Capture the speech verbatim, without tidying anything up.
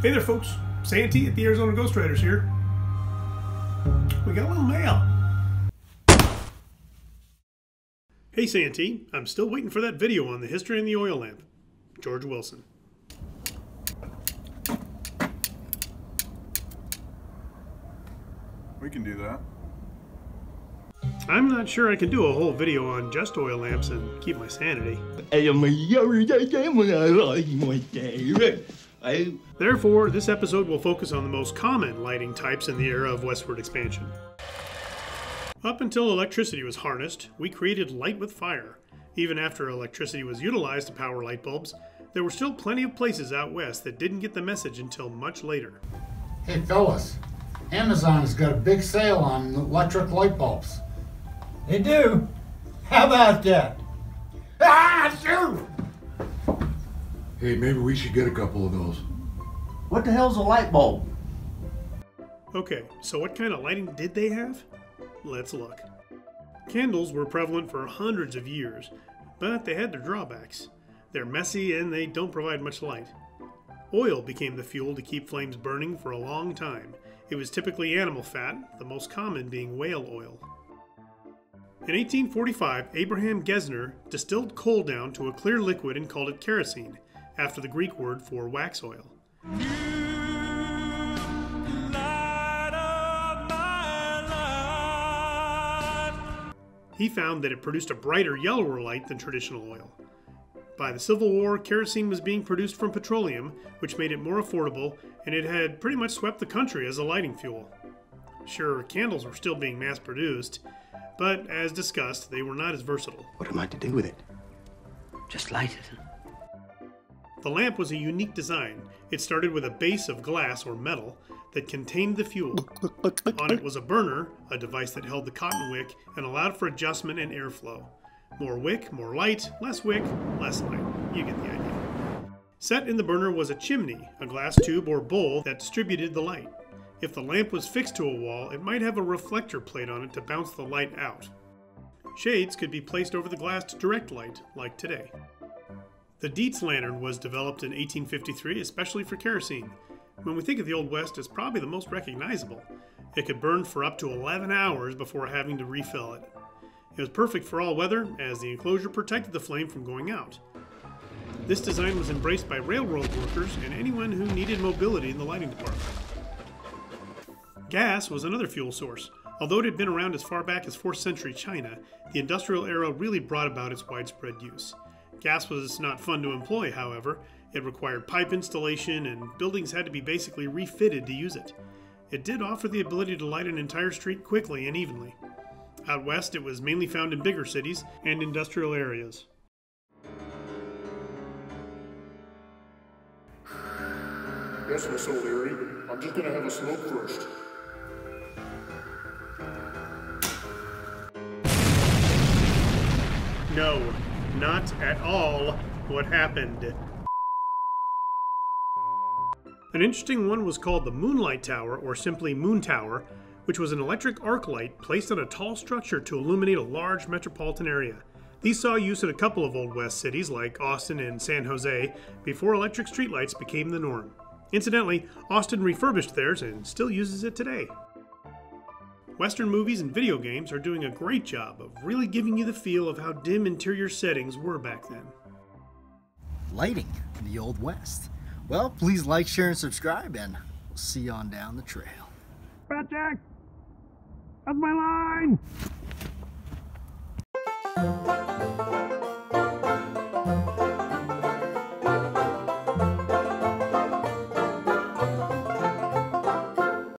Hey there, folks. Santee at the Arizona Ghost Riders here. We got a little mail. Hey, Santee. I'm still waiting for that video on the history and the oil lamp. George Wilson. We can do that. I'm not sure I can do a whole video on just oil lamps and keep my sanity. Therefore, this episode will focus on the most common lighting types in the era of westward expansion. Up until electricity was harnessed, we created light with fire. Even after electricity was utilized to power light bulbs, there were still plenty of places out west that didn't get the message until much later. Hey fellas, Amazon has got a big sale on electric light bulbs. They do? How about that? Ah, shoot! Hey, maybe we should get a couple of those. What the hell's a light bulb? Okay, so what kind of lighting did they have? Let's look. Candles were prevalent for hundreds of years, but they had their drawbacks. They're messy and they don't provide much light. Oil became the fuel to keep flames burning for a long time. It was typically animal fat, the most common being whale oil. In eighteen forty-five, Abraham Gesner distilled coal down to a clear liquid and called it kerosene, after the Greek word for wax oil. New light of my life. He found that it produced a brighter, yellower light than traditional oil. By the Civil War, kerosene was being produced from petroleum, which made it more affordable, and it had pretty much swept the country as a lighting fuel. Sure, candles were still being mass-produced, but as discussed, they were not as versatile. What am I to do with it? Just light it. The lamp was a unique design. It started with a base of glass or metal that contained the fuel. On it was a burner, a device that held the cotton wick and allowed for adjustment and airflow. More wick, more light, less wick, less light. You get the idea. Set in the burner was a chimney, a glass tube or bowl that distributed the light. If the lamp was fixed to a wall, it might have a reflector plate on it to bounce the light out. Shades could be placed over the glass to direct light, like today. The Dietz Lantern was developed in eighteen fifty-three, especially for kerosene. When we think of the Old West, it's probably the most recognizable. It could burn for up to eleven hours before having to refill it. It was perfect for all weather, as the enclosure protected the flame from going out. This design was embraced by railroad workers and anyone who needed mobility in the lighting department. Gas was another fuel source. Although it had been around as far back as fourth century China, the industrial era really brought about its widespread use. Gas was not fun to employ, however. It required pipe installation, and buildings had to be basically refitted to use it. It did offer the ability to light an entire street quickly and evenly. Out west, it was mainly found in bigger cities and industrial areas. Yes, Miss O'Leary, I'm just going to have a smoke first. No, not at all what happened. An interesting one was called the Moonlight Tower, or simply Moon Tower, which was an electric arc light placed on a tall structure to illuminate a large metropolitan area. These saw use in a couple of Old West cities like Austin and San Jose before electric streetlights became the norm. Incidentally, Austin refurbished theirs and still uses it today. Western movies and video games are doing a great job of really giving you the feel of how dim interior settings were back then. Lighting in the Old West. Well, please like, share, and subscribe, and we'll see you on down the trail. Batjac! That's my line!